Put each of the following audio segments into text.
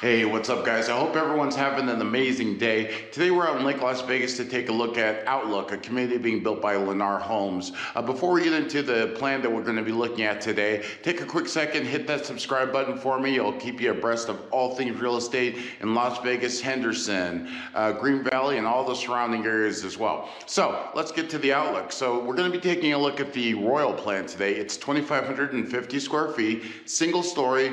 Hey, what's up guys? I hope everyone's having an amazing day. Today we're out in Lake Las Vegas to take a look at Outlook, a community being built by Lennar Homes. Before we get into the plan that we're going to be looking at today, take a quick second, hit that subscribe button for me. It'll keep you abreast of all things real estate in Las Vegas, Henderson, Green Valley, and all the surrounding areas as well. So let's get to the Outlook. So we're going to be taking a look at the Royal Plan today. It's 2,550 square feet, single story,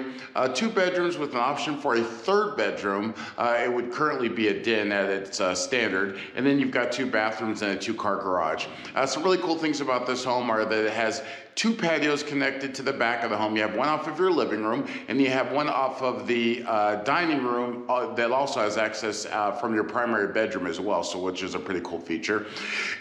2 bedrooms with an option for a third bedroom. It would currently be a den at its standard, and then you've got 2 bathrooms and a 2-car garage. Some really cool things about this home are that it has 2 patios connected to the back of the home. You have one off of your living room, and you have one off of the dining room that also has access from your primary bedroom as well, so which is a pretty cool feature.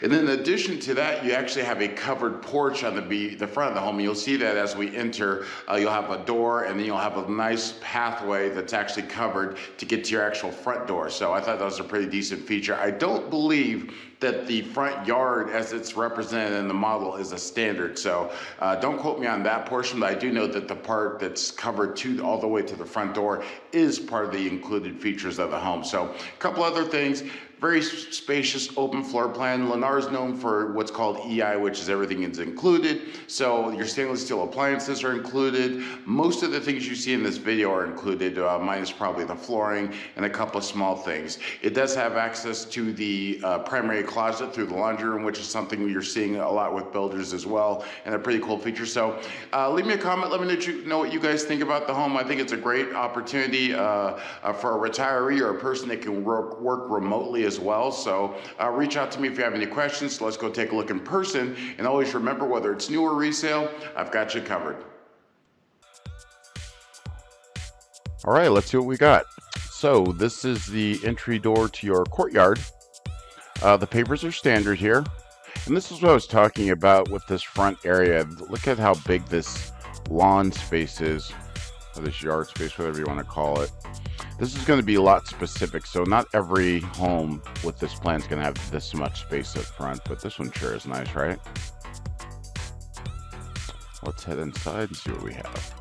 And then in addition to that, you actually have a covered porch on the front of the home. You'll see that as we enter. You'll have a door, and then you'll have a nice pathway that's actually covered to get to your actual front door. So I thought that was a pretty decent feature. I don't believe that the front yard as it's represented in the model is a standard, so don't quote me on that portion, but I do know that the part that's covered all the way to the front door is part of the included features of the home. So a couple other things. Very spacious, open floor plan. Lennar is known for what's called EI, which is everything is included. So your stainless steel appliances are included. Most of the things you see in this video are included, minus probably the flooring and a couple of small things. It does have access to the primary closet through the laundry room, which is something you're seeing a lot with builders as well, and a pretty cool feature. So leave me a comment. Let me know what you guys think about the home. I think it's a great opportunity for a retiree or a person that can work remotely as well. So reach out to me if you have any questions. Let's go take a look in person, and always remember, whether it's new or resale, I've got you covered. All right, let's see what we got. So this is the entry door to your courtyard. The pavers are standard here, and this is what I was talking about with this front area. Look at how big this lawn space is, or this yard space, whatever you want to call it. This is going to be lot specific, so not every home with this plan is going to have this much space up front, but this one sure is nice, right? Let's head inside and see what we have.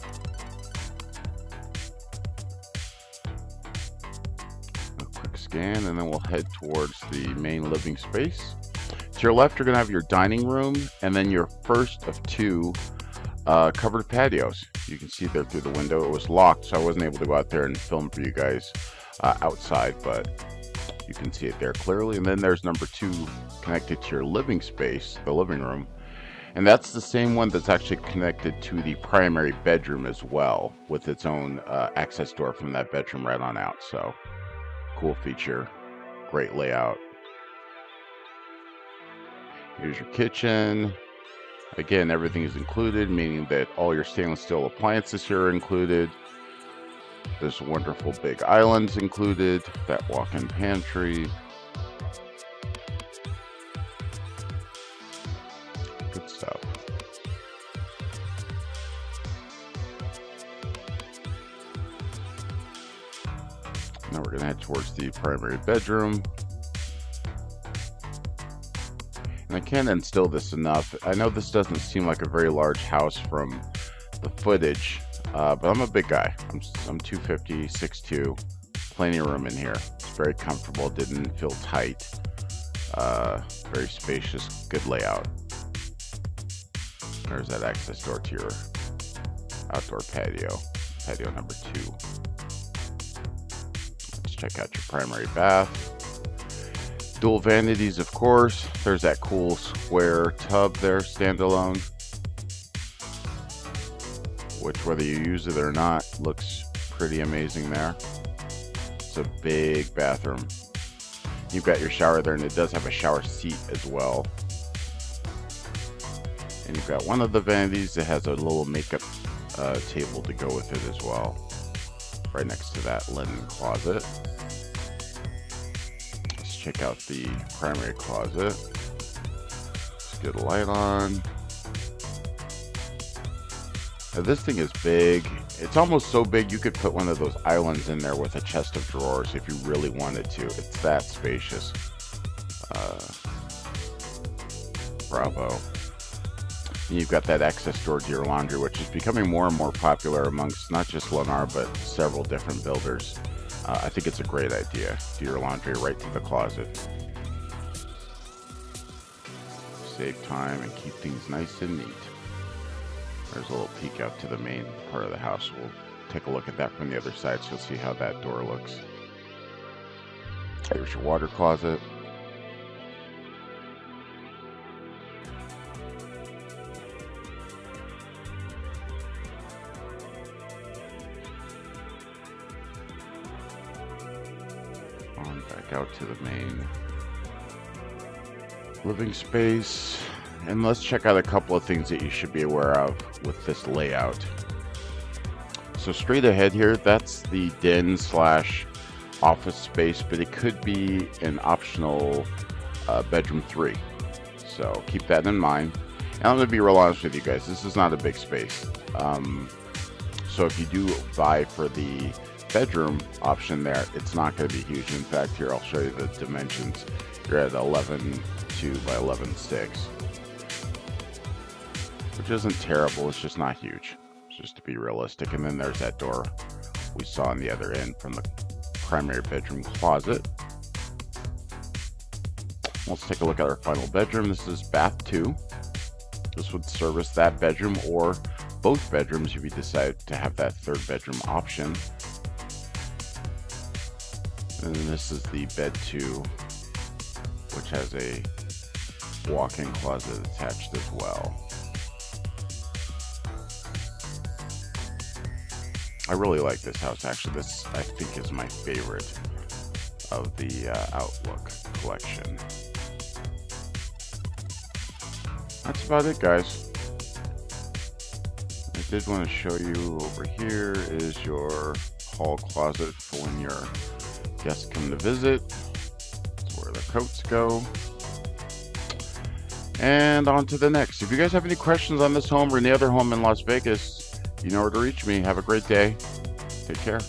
A quick scan, and then we'll head towards the main living space. To your left, you're going to have your dining room, and then your first of 2 covered patios. You can see there through the window. It was locked, so I wasn't able to go out there and film for you guys outside, but you can see it there clearly. And then there's number 2 connected to your living space, the living room. And that's the same one that's actually connected to the primary bedroom as well, with its own access door from that bedroom right on out. So cool feature, great layout. Here's your kitchen. Again, everything is included, meaning that all your stainless steel appliances here are included. This wonderful big island's included, that walk-in pantry. Good stuff. Now we're gonna head towards the primary bedroom. I can't instill this enough. I know this doesn't seem like a very large house from the footage, but I'm a big guy. I'm 250, 6'2", plenty of room in here. It's very comfortable, didn't feel tight, very spacious, good layout. There's that access door to your outdoor patio, patio number 2. Let's check out your primary bath. Dual vanities, of course. There's that cool square tub there, standalone, which, whether you use it or not, looks pretty amazing there. It's a big bathroom. You've got your shower there, and it does have a shower seat as well. And you've got one of the vanities that has a little makeup table to go with it as well, right next to that linen closet. Check out the primary closet. Let's get a light on. Now this thing is big. It's almost so big you could put one of those islands in there with a chest of drawers if you really wanted to. It's that spacious. Bravo. And you've got that access door to your laundry, which is becoming more and more popular amongst not just Lennar, but several different builders. I think it's a great idea. Do your laundry right to the closet. Save time and keep things nice and neat. There's a little peek out to the main part of the house. We'll take a look at that from the other side, so you'll see how that door looks. There's your water closet. On back out to the main living space. And let's check out a couple of things that you should be aware of with this layout. So straight ahead here, that's the den / office space, but it could be an optional bedroom 3. So keep that in mind. And I'm gonna be real honest with you guys, this is not a big space. So if you do buy for the bedroom option there, it's not gonna be huge. In fact, here, I'll show you the dimensions. You're at 11.2 by 11.6. Which isn't terrible, it's just not huge, just to be realistic. And then there's that door we saw on the other end from the primary bedroom closet. Let's take a look at our final bedroom. This is bath 2. This would service that bedroom or both bedrooms if you decide to have that third bedroom option. And then this is the bed 2, which has a walk-in closet attached as well. I really like this house, actually. This, I think, is my favorite of the Outlook collection. That's about it, guys. I did want to show you over here is your hall closet for when your guests come to visit. That's where their coats go. And on to the next. If you guys have any questions on this home or any other home in Las Vegas, you know where to reach me. Have a great day. Take care.